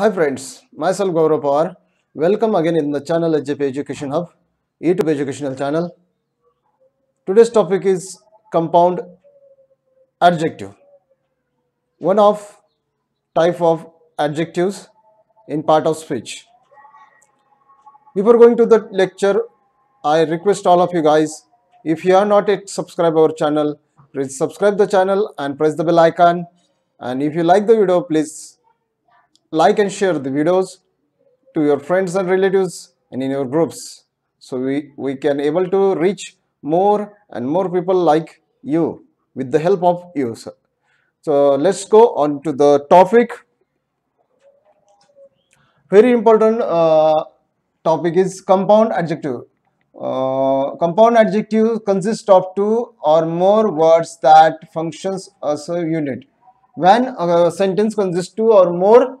Hi friends, myself Gaurav Pawar. Welcome again in the channel SGP Education Hub, YouTube educational channel. Today's topic is compound adjective. One of type of adjectives in part of speech. Before going to the lecture, I request all of you guys, if you are not yet subscribed our channel, please subscribe the channel and press the bell icon. And if you like the video, please like and share the videos to your friends and relatives and in your groups, so we can able to reach more and more people like you with the help of you, sir. So let's go on to the topic. Very important topic is compound adjective. Compound adjective consists of two or more words that functions as a unit. When a sentence consists two or more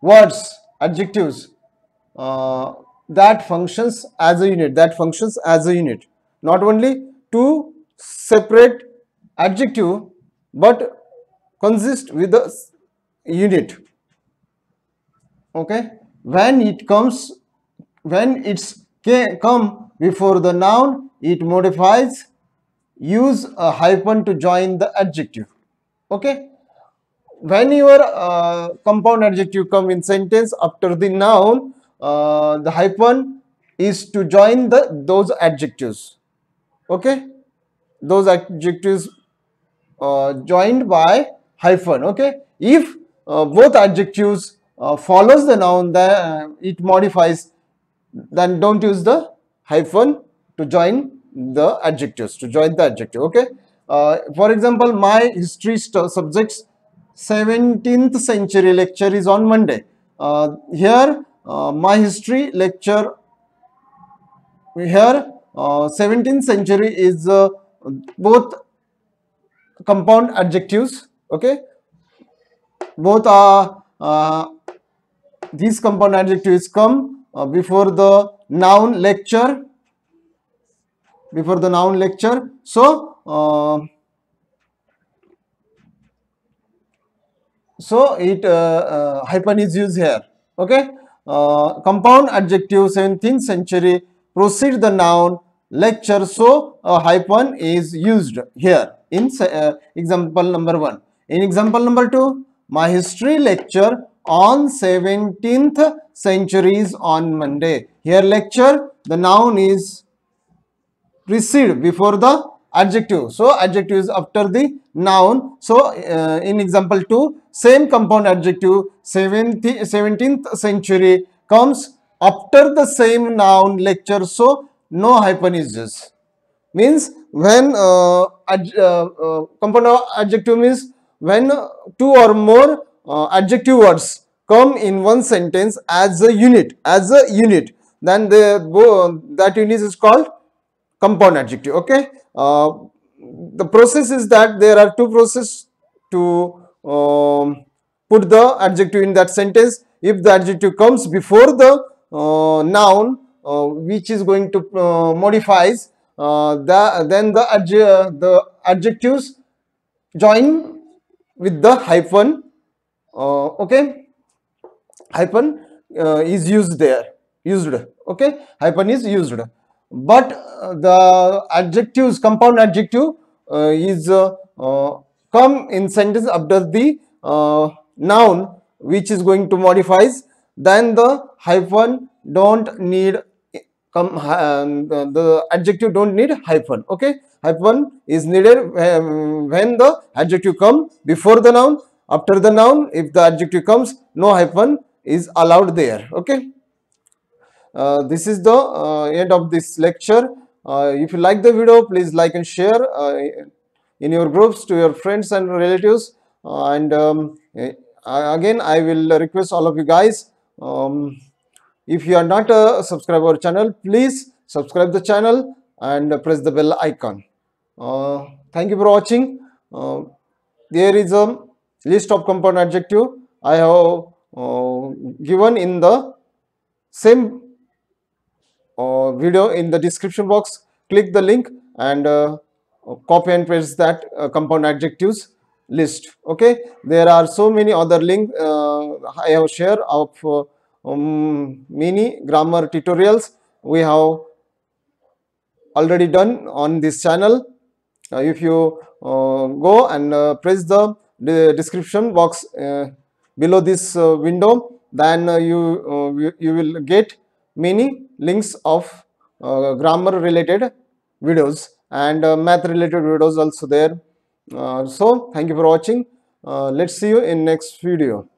words, adjectives that functions as a unit, not only two separate adjective but consist with the unit. Okay, when it's come before the noun, it modifies, use a hyphen to join the adjective. Okay, when your compound adjective come in sentence after the noun, the hyphen is to join those adjectives. Okay, those adjectives joined by hyphen. Okay, if both adjectives follows the noun, then it modifies, then don't use the hyphen to join the adjectives, okay. For example, my history subjects 17th century lecture is on Monday. My history lecture here 17th century is both compound adjectives. Okay, both are these compound adjectives come before the noun lecture. So hyphen is used here. Okay, compound adjective 17th century precede the noun lecture, so a hyphen is used here in example number 1. In example number 2, my history lecture on 17th century is on Monday. Here lecture, the noun is precede before the adjective, so adjective is after the noun. So in example 2, same compound adjective 17th century comes after the same noun lecture, so no hyphen is used. Means when compound adjective means when two or more adjective words come in one sentence as a unit, then that unit is called compound adjective. Okay, the process is that there are two processes to put the adjective in that sentence. If the adjective comes before the noun, which is going to modifies, then the adjectives join with the hyphen. Okay, hyphen is used there. Okay, hyphen is used. But the adjectives, compound adjective is come in sentence after the noun, which is going to modifies, then the hyphen don't need the adjective don't need hyphen. Okay, hyphen is needed when the adjective come before the noun. After the noun, if the adjective comes, no hyphen is allowed there. Okay. This is the end of this lecture. If you like the video, please like and share in your groups to your friends and relatives. Again, I will request all of you guys, if you are not a subscriber channel, please subscribe the channel and press the bell icon. Thank you for watching. There is a list of compound adjective I have given in the same video in the description box. Click the link and copy and paste that compound adjectives list. Okay, there are so many other links I have shared of many grammar tutorials we have already done on this channel. If you go and press the description box below this window, then you will get many links of grammar related videos and math related videos also there. So thank you for watching. Let's see you in next video.